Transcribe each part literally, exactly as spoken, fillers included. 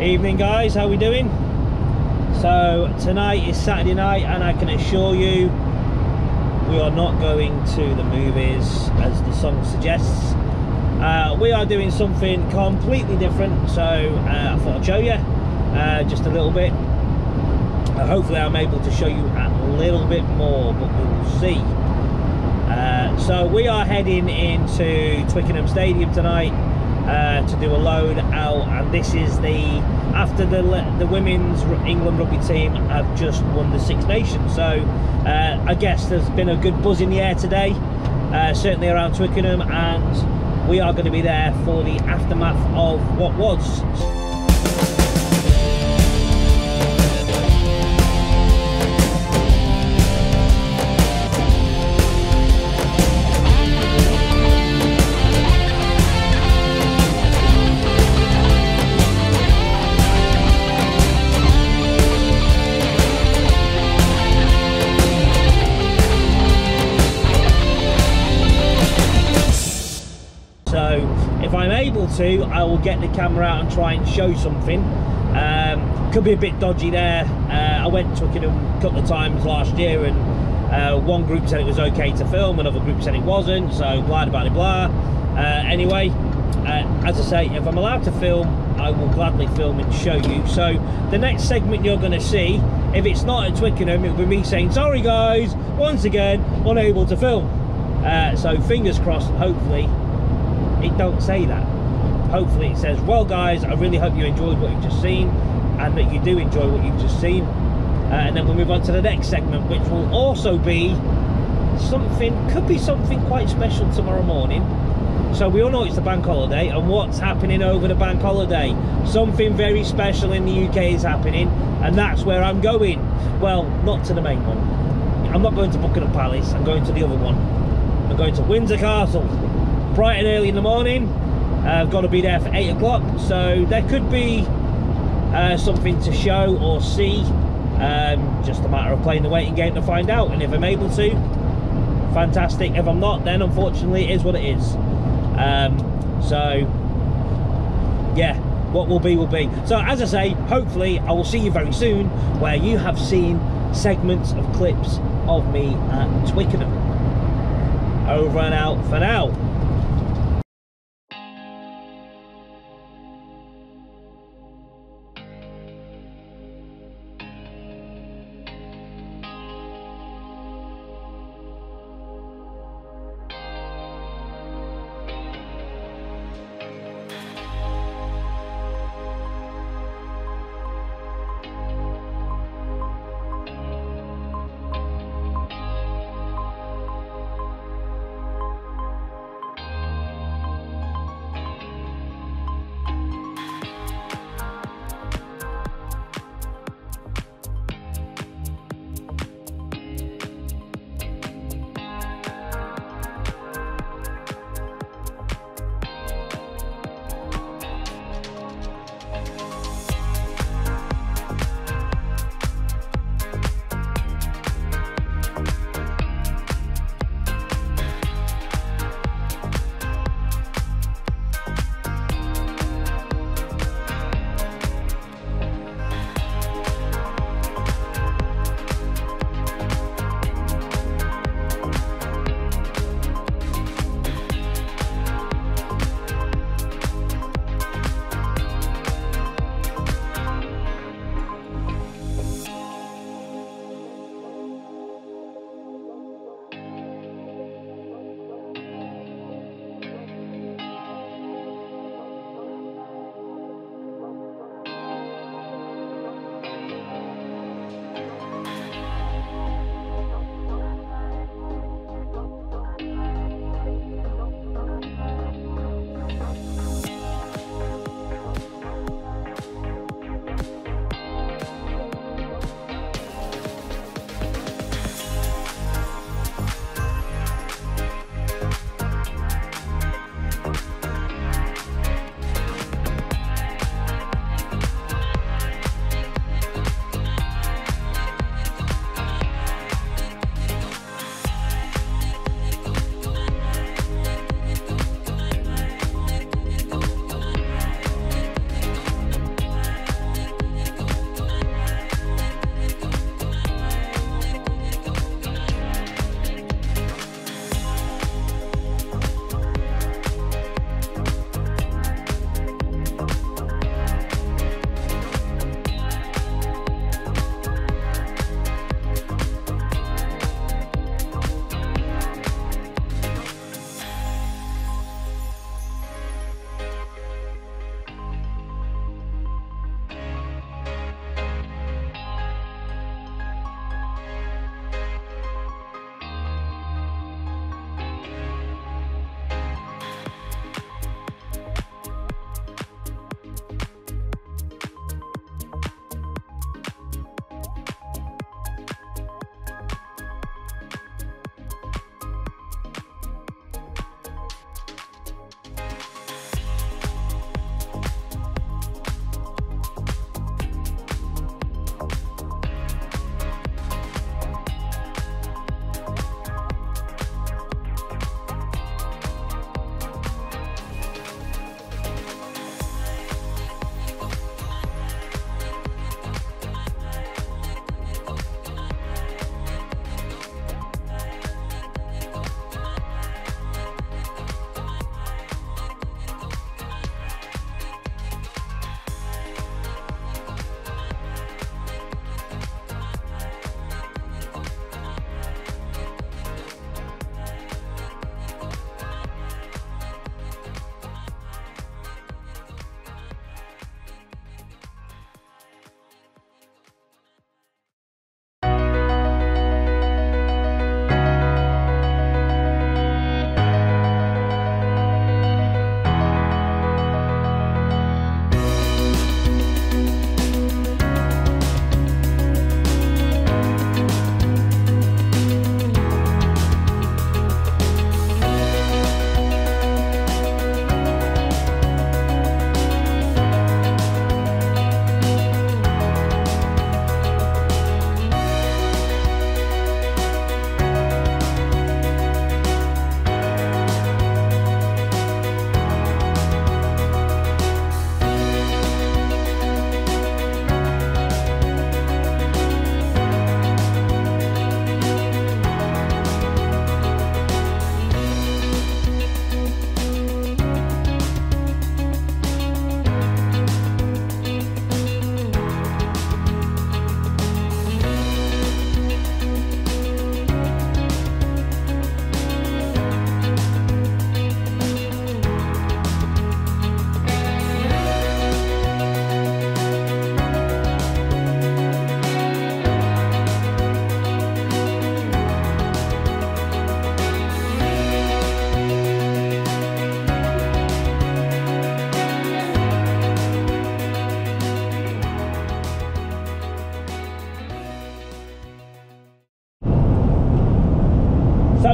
Evening guys, how we doing? So tonight is Saturday night and I can assure you we are not going to the movies as the song suggests. Uh, we are doing something completely different, so uh, I thought I'd show you uh, just a little bit. Uh, hopefully I'm able to show you a little bit more, but we will see. Uh, so we are heading into Twickenham Stadium tonight uh, to do a load out, and this is the after the the women's England rugby team have just won the Six Nations. So uh, I guess there's been a good buzz in the air today, uh, certainly around Twickenham, and we are going to be there for the aftermath of what was. If I'm able to, I will get the camera out and try and show something. Um, could be a bit dodgy there. Uh, I went to Twickenham a couple of times last year, and uh, one group said it was okay to film, another group said it wasn't, so blah blah blah. Uh, anyway, uh, as I say, if I'm allowed to film, I will gladly film and show you. So the next segment you're going to see, if it's not at Twickenham, it'll be me saying, sorry guys, once again, unable to film. Uh, so fingers crossed, hopefully it don't say that. Hopefully it says, well guys, I really hope you enjoyed what you've just seen, and that you do enjoy what you've just seen, uh, and then we'll move on to the next segment, which will also be something, could be something quite special tomorrow morning. So we all know it's the bank holiday, and what's happening over the bank holiday? Something very special in the U K is happening, and that's where I'm going. Well, not to the main one. I'm not going to Buckingham Palace, I'm going to the other one. I'm going to Windsor Castle. Bright and early in the morning. uh, I've got to be there for eight o'clock, so there could be uh, something to show or see. Um, just a matter of playing the waiting game to find out, and if I'm able to, fantastic. If I'm not, then unfortunately it is what it is. Um, so yeah, what will be will be. So as I say, hopefully I will see you very soon, where you have seen segments of clips of me at Twickenham. Over and out for now.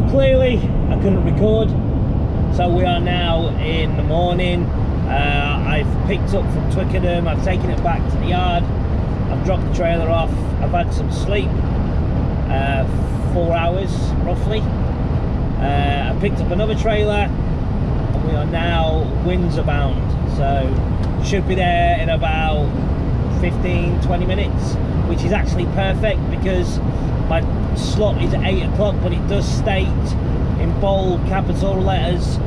So clearly I couldn't record, so we are now in the morning. uh, I've picked up from Twickenham, I've taken it back to the yard, I've dropped the trailer off, I've had some sleep, uh, four hours roughly. uh, I picked up another trailer and we are now Windsor bound, so should be there in about fifteen to twenty minutes, which is actually perfect because my slot is at eight o'clock, but it does state in bold capital letters,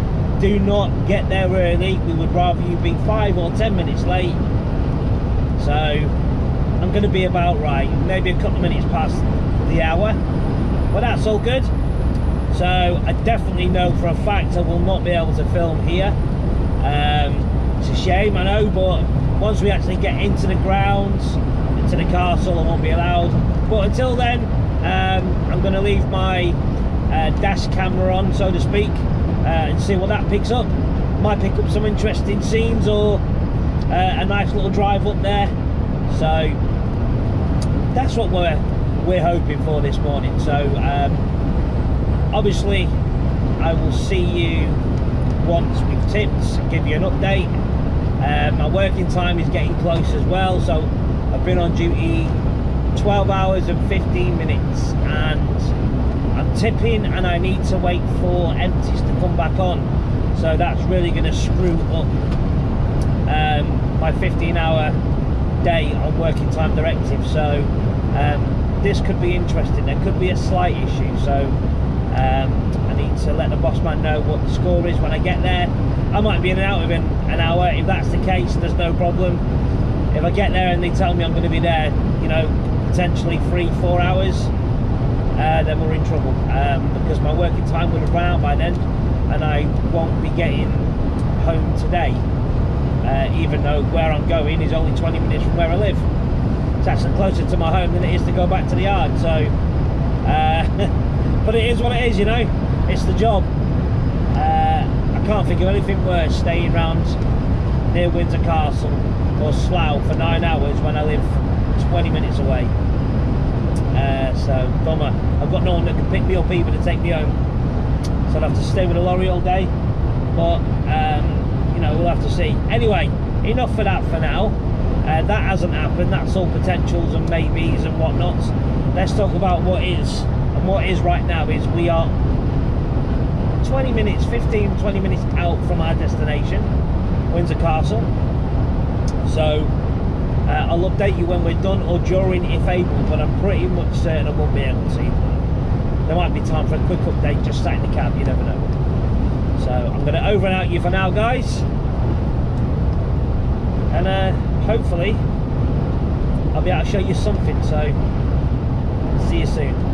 do not get there early, we would rather you be five or ten minutes late. So I'm going to be about right, maybe a couple of minutes past the hour, but that's all good. So I definitely know for a fact I will not be able to film here. Um, it's a shame, I know, but once we actually get into the grounds, into the castle, I won't be allowed. But until then, um, I'm going to leave my uh, dash camera on, so to speak, uh, and see what that picks up. Might pick up some interesting scenes or uh, a nice little drive up there. So that's what we're we're hoping for this morning. So um, obviously, I will see you once we've tipped, give you an update. Um, my working time is getting close as well, so I've been on duty twelve hours and fifteen minutes and I'm tipping, and I need to wait for empties to come back on, so that's really going to screw up um, my fifteen hour day on working time directive. So um, this could be interesting, there could be a slight issue, so um, I need to let the boss man know what the score is when I get there. I might be in and out within an hour. If that's the case, there's no problem. If I get there and they tell me I'm going to be there, you know, potentially three, four hours, uh, then we're in trouble, um, because my working time would have run out by then, and I won't be getting home today, uh, even though where I'm going is only twenty minutes from where I live. It's actually closer to my home than it is to go back to the yard, so, uh, but it is what it is, you know, it's the job. Uh, I can't think of anything worse, staying around near Windsor Castle or Slough for nine hours when I live twenty minutes away. Uh, so bummer. I've got no one that can pick me up either to take me home, so I'll have to stay with a lorry all day. But um, you know, we'll have to see. Anyway, enough for that for now. Uh, that hasn't happened. That's all potentials and maybes and whatnots. Let's talk about what is, and what is right now is we are twenty minutes, fifteen, twenty minutes out from our destination, Windsor Castle. So uh, I'll update you when we're done or during if able, but I'm pretty much certain I won't be able to. There might be time for a quick update just sat in the cab, you never know. So I'm going to over and out you for now, guys, and uh, hopefully I'll be able to show you something. So see you soon.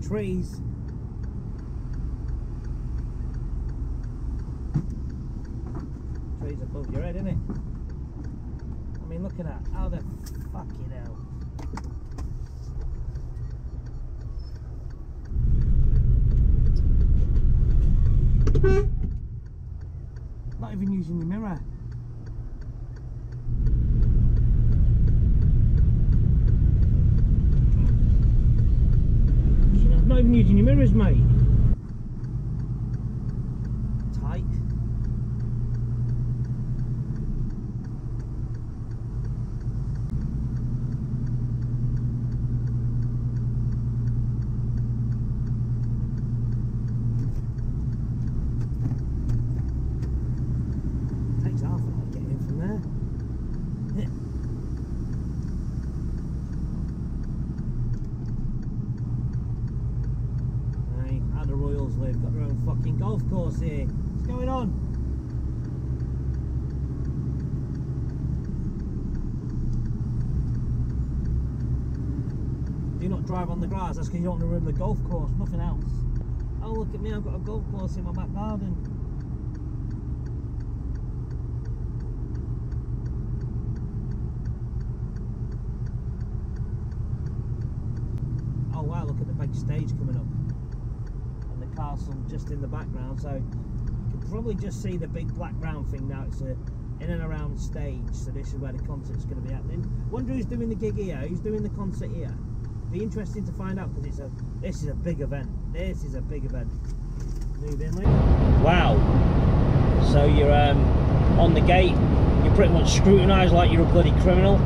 the trees. Trees above your head, innit? I mean, looking at how the fucking hell. Not even using your mirror. Not even using your mirrors, mate. Tight. Takes half an hour getting in from there. Live, got their own fucking golf course here. What's going on? Do not drive on the grass, that's because you don't want to ruin the golf course, nothing else. Oh, look at me, I've got a golf course in my back garden. Oh wow, look at the big stage coming up. Castle just in the background, so you can probably just see the big black round thing now. It's a in and around stage, so this is where the concert's going to be happening. Wonder who's doing the gig here, who's doing the concert here. Be interesting to find out, because it's a this is a big event. This is a big event. Move in, Lee. Wow. So you're um, on the gate. You're pretty much scrutinised like you're a bloody criminal.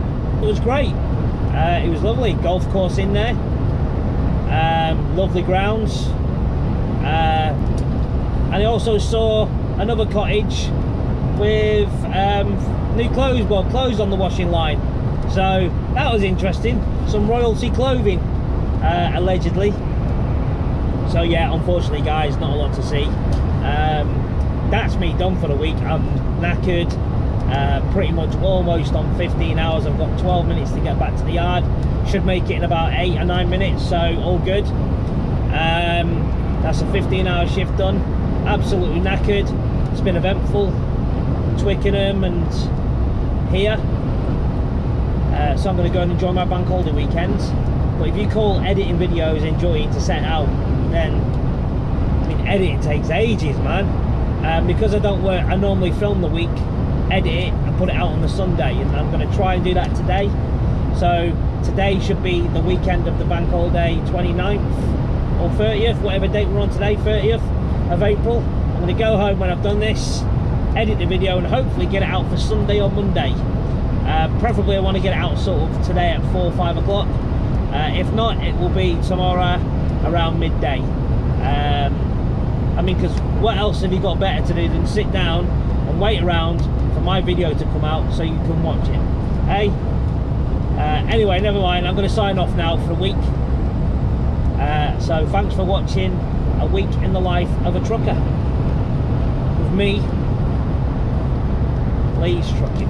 It was great. Uh, it was lovely. Golf course in there. Um, lovely grounds. Uh, and I also saw another cottage with um, new clothes, well, clothes on the washing line. So that was interesting. Some royalty clothing, uh, allegedly. So yeah, unfortunately, guys, not a lot to see. Um, that's me done for the week. I'm knackered, uh, pretty much almost on fifteen hours. I've got twelve minutes to get back to the yard. Should make it in about eight or nine minutes. So all good. Um, That's a fifteen hour shift done. Absolutely knackered. It's been eventful. Twickenham and here. Uh, so I'm going to go and enjoy my bank holiday weekend. But if you call editing videos enjoying to set out, then I mean, editing takes ages, man. Um, because I don't work, I normally film the week, edit it, and put it out on the Sunday. And I'm going to try and do that today. So today should be the weekend of the bank holiday, twenty-ninth. Or thirtieth, whatever date we're on today, thirtieth of April. I'm going to go home when I've done this, edit the video, and hopefully get it out for Sunday or Monday. Uh, preferably I want to get it out sort of today at four or five o'clock. Uh, if not, it will be tomorrow around midday. Um, I mean, because what else have you got better to do than sit down and wait around for my video to come out so you can watch it, hey? Uh, anyway, never mind, I'm going to sign off now for a week. Uh, so thanks for watching a week in the life of a trucker with me, Lee's Trucking.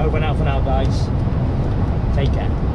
Over and out for now, guys. Take care.